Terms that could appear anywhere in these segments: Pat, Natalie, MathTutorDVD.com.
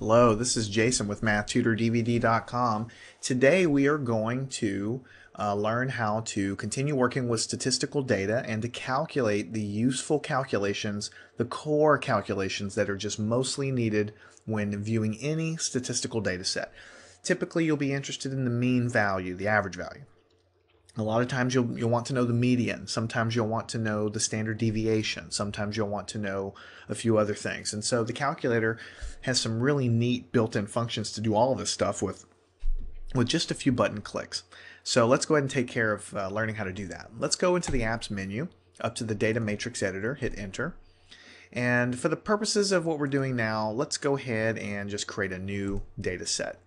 Hello, this is Jason with MathTutorDVD.com. Today we are going to learn how to continue working with statistical data and to calculate the useful calculations, the core calculations that are just mostly needed when viewing any statistical data set. Typically you'll be interested in the mean value, the average value. A lot of times you'll want to know the median, sometimes you'll want to know the standard deviation, sometimes you'll want to know a few other things. And so the calculator has some really neat built-in functions to do all of this stuff with just a few button clicks. So let's go ahead and take care of learning how to do that. Let's go into the apps menu, up to the data matrix editor, hit enter. And for the purposes of what we're doing now, let's go ahead and just create a new data set.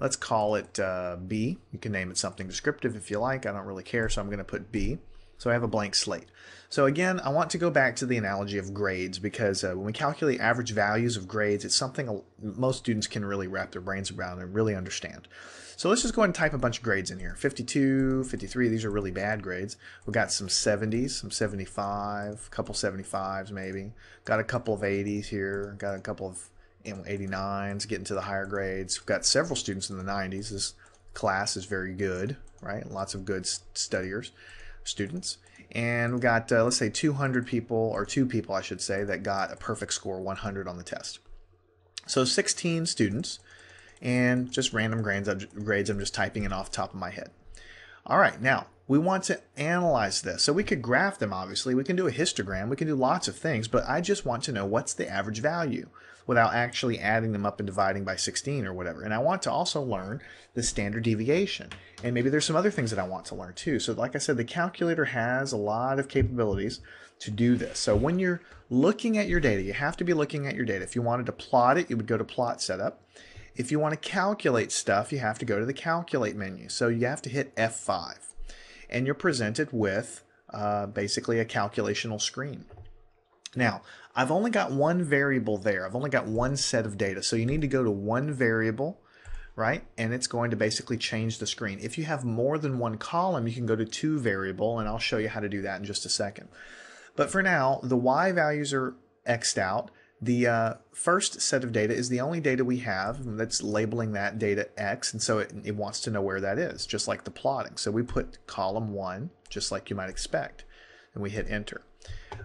Let's call it B. You can name it something descriptive if you like. I don't really care, so I'm going to put B. So I have a blank slate. So again, I want to go back to the analogy of grades, because when we calculate average values of grades, it's something most students can really wrap their brains around and really understand. So let's just go ahead and type a bunch of grades in here. 52, 53, these are really bad grades. We've got some 70s, some 75, a couple 75s maybe. Got a couple of 80s here, got a couple of 89s, getting to the higher grades. We've got several students in the 90s. This class is very good, right? Lots of good studiers, students. And we've got, let's say 200 people, or two people I should say, that got a perfect score, 100 on the test. So 16 students, and just random grades I'm just typing in off the top of my head. All right, now we want to analyze this. So we could graph them, obviously. We can do a histogram. We can do lots of things, but I just want to know what's the average value without actually adding them up and dividing by 16 or whatever. And I want to also learn the standard deviation. And maybe there's some other things that I want to learn too. So like I said, the calculator has a lot of capabilities to do this. So when you're looking at your data, you have to be looking at your data. If you wanted to plot it, you would go to plot setup. If you want to calculate stuff, you have to go to the calculate menu. So you have to hit F5. And you're presented with basically a calculational screen. Now, I've only got one variable there. I've only got one set of data. So you need to go to one variable, right? And it's going to basically change the screen. If you have more than one column, you can go to two variable, and I'll show you how to do that in just a second. But for now, the Y values are X'd out. The first set of data is the only data we have that's labeling that data X, and so it wants to know where that is, just like the plotting. So we put column 1, just like you might expect, and we hit enter.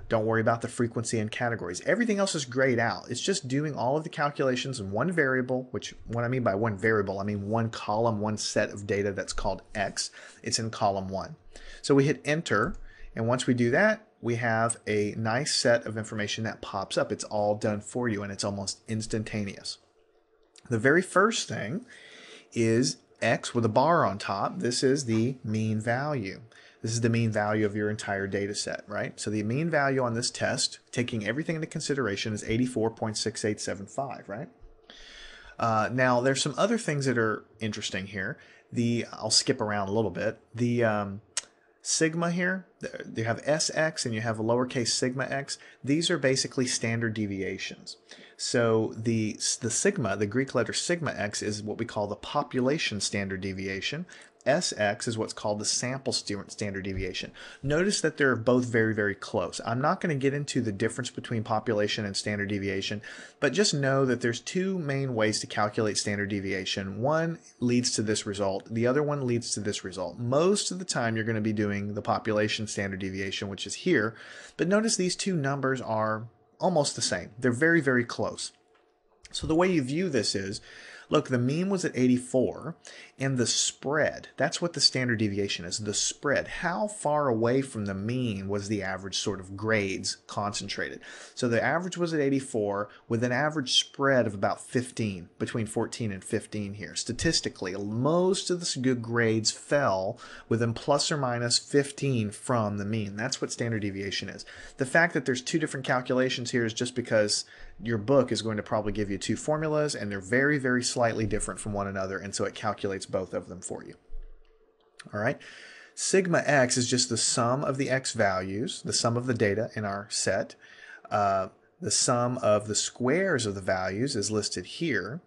Don't worry about the frequency and categories. Everything else is grayed out. It's just doing all of the calculations in one variable, which what I mean by one variable, I mean one column, one set of data that's called X. It's in column 1. So we hit enter, and once we do that, we have a nice set of information that pops up. It's all done for you, and it's almost instantaneous. The very first thing is X with a bar on top. This is the mean value. This is the mean value of your entire data set, right? So the mean value on this test, taking everything into consideration, is 84.6875, right? Now, there's some other things that are interesting here. I'll skip around a little bit. The sigma here, you have SX and you have a lowercase sigma x. These are basically standard deviations. So the sigma, the Greek letter sigma x, is what we call the population standard deviation. SX is what's called the sample standard deviation. Notice that they're both very, very close. I'm not going to get into the difference between population and standard deviation, but just know that there's two main ways to calculate standard deviation. One leads to this result. The other one leads to this result. Most of the time you're going to be doing the population standard deviation, which is here, but notice these two numbers are almost the same. They're very, very close. So the way you view this is, look, the mean was at 84, and the spread, that's what the standard deviation is, the spread. How far away from the mean was the average sort of grades concentrated? So the average was at 84 with an average spread of about 15, between 14 and 15 here. Statistically, most of the good grades fell within plus or minus 15 from the mean. That's what standard deviation is. The fact that there's two different calculations here is just because your book is going to probably give you two formulas, and they're very, very slightly different from one another, and so it calculates both of them for you. All right. Sigma x is just the sum of the x values, the sum of the data in our set. The sum of the squares of the values is listed here.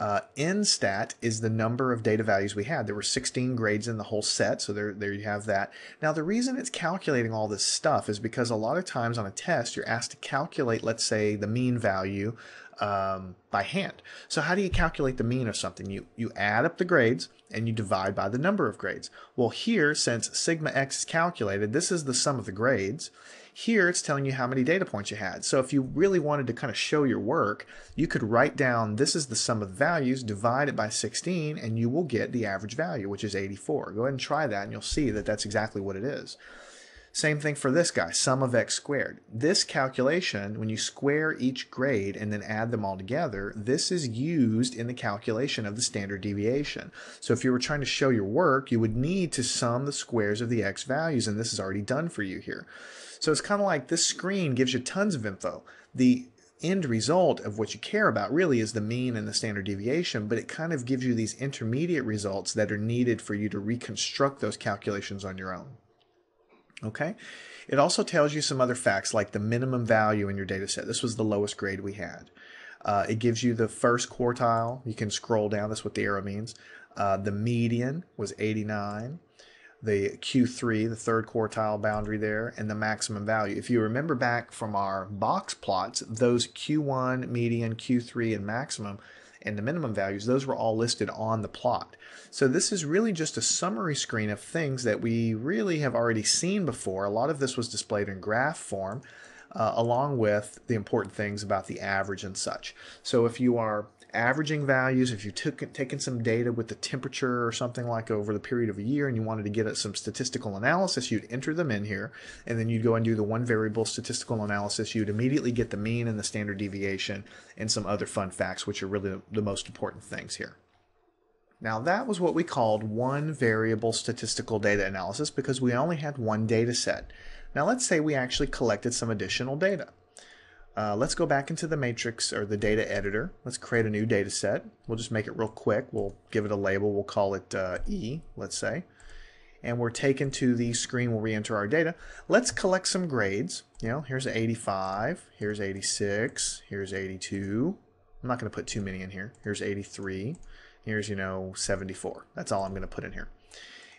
Nstat is the number of data values we had. There were 16 grades in the whole set, so there you have that. Now the reason it's calculating all this stuff is because a lot of times on a test you're asked to calculate, let's say, the mean value by hand. So how do you calculate the mean of something? You add up the grades and you divide by the number of grades. Well, here, since sigma x is calculated, this is the sum of the grades. Here it's telling you how many data points you had. So if you really wanted to kind of show your work, you could write down this is the sum of the values, divide it by 16, and you will get the average value, which is 84. Go ahead and try that and you'll see that that's exactly what it is. Same thing for this guy, sum of x squared. This calculation, when you square each grade and then add them all together, this is used in the calculation of the standard deviation. So if you were trying to show your work, you would need to sum the squares of the x values, and this is already done for you here. So it's kind of like this screen gives you tons of info. The end result of what you care about really is the mean and the standard deviation, but it kind of gives you these intermediate results that are needed for you to reconstruct those calculations on your own. Okay, it also tells you some other facts like the minimum value in your data set. This was the lowest grade we had. It gives you the first quartile. You can scroll down. That's what the arrow means. The median was 89. The Q3, the third quartile boundary there, and the maximum value. If you remember back from our box plots, those Q1, median, Q3, and maximum, and the minimum values, those were all listed on the plot. So this is really just a summary screen of things that we really have already seen before. A lot of this was displayed in graph form, along with the important things about the average and such. So if you are averaging values, if you've taken some data with the temperature or something like over the period of a year and you wanted to get at some statistical analysis, you'd enter them in here and then you'd go and do the one variable statistical analysis. You'd immediately get the mean and the standard deviation and some other fun facts, which are really the most important things here. Now that was what we called one variable statistical data analysis because we only had one data set. Now let's say we actually collected some additional data. Let's go back into the matrix or the data editor. Let's create a new data set. We'll just make it real quick. We'll give it a label. We'll call it E, let's say. And we're taken to the screen. We'll re-enter our data. Let's collect some grades. You know, here's 85, here's 86, here's 82. I'm not going to put too many in here. Here's 83. Here's, you know, 74. That's all I'm going to put in here.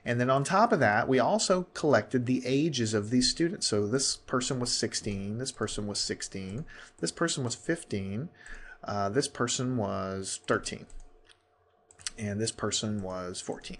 And then on top of that, we also collected the ages of these students. So this person was 16, this person was 16, this person was 15, this person was 13, and this person was 14.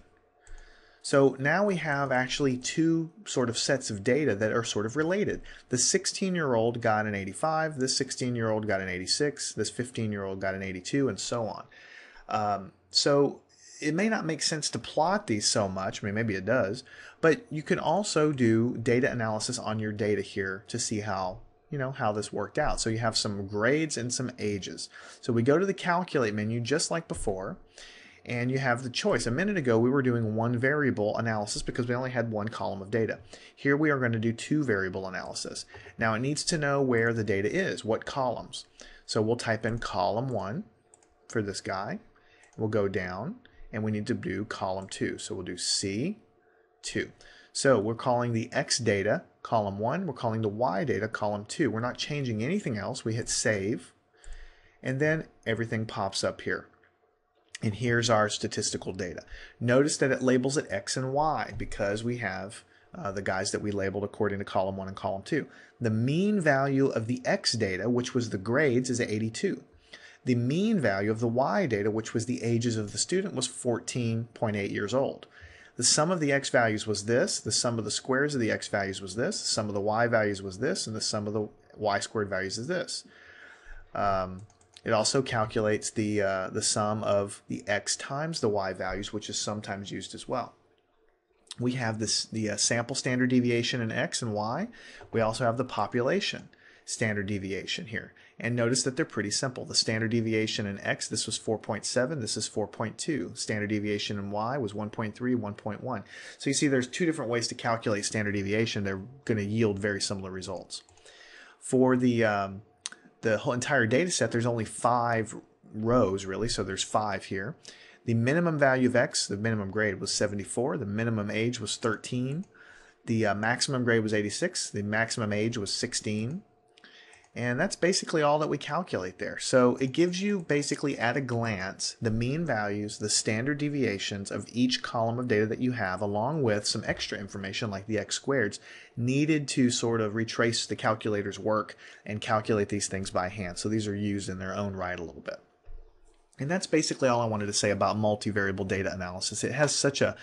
So now we have actually two sort of sets of data that are sort of related. The 16-year-old got an 85, this 16-year-old got an 86, this 15-year-old got an 82, and so on. So it may not make sense to plot these so much. I mean, maybe it does, but you can also do data analysis on your data here to see how, you know, how this worked out. So you have some grades and some ages. So we go to the calculate menu just like before, and you have the choice. A minute ago, we were doing one variable analysis because we only had one column of data. Here we are going to do two variable analysis. Now it needs to know where the data is, what columns. So we'll type in column 1 for this guy. We'll go down. And we need to do column 2. So we'll do C2. So we're calling the X data column 1. We're calling the Y data column 2. We're not changing anything else. We hit save. And then everything pops up here. And here's our statistical data. Notice that it labels it X and Y because we have the guys that we labeled according to column 1 and column 2. The mean value of the X data, which was the grades, is 82. The mean value of the Y data, which was the ages of the student, was 14.8 years old. The sum of the X values was this, the sum of the squares of the X values was this, the sum of the Y values was this, and the sum of the Y squared values is this. It also calculates the sum of the X times the Y values, which is sometimes used as well. We have this, the sample standard deviation in X and Y. We also have the population standard deviation here. And notice that they're pretty simple. The standard deviation in X, this was 4.7, this is 4.2. Standard deviation in Y was 1.3, 1.1. So you see there's two different ways to calculate standard deviation. They're going to yield very similar results. For the whole entire data set, there's only 5 rows really, so there's 5 here. The minimum value of X, the minimum grade, was 74. The minimum age was 13. The maximum grade was 86. The maximum age was 16. And that's basically all that we calculate there. So it gives you basically at a glance the mean values, the standard deviations of each column of data that you have, along with some extra information like the x squareds needed to sort of retrace the calculator's work and calculate these things by hand. So these are used in their own right a little bit. And that's basically all I wanted to say about multivariable data analysis. It has such a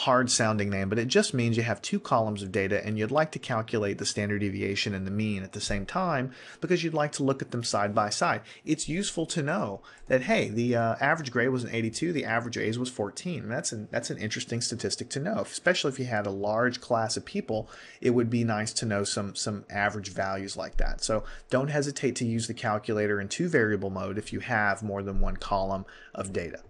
hard sounding name, but it just means you have two columns of data and you'd like to calculate the standard deviation and the mean at the same time because you'd like to look at them side by side. It's useful to know that, hey, the average grade was an 82, the average A's was 14. That's an interesting statistic to know, especially if you had a large class of people. It would be nice to know some average values like that. So don't hesitate to use the calculator in two variable mode if you have more than one column of data.